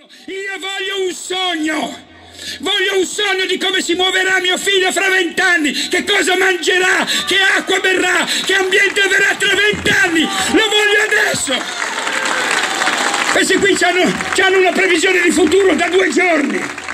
Io voglio un sogno di come si muoverà mio figlio fra 20 anni, che cosa mangerà, che acqua berrà, che ambiente verrà tra 20 anni, lo voglio adesso! Questi qui c'hanno una previsione di futuro da 2 giorni!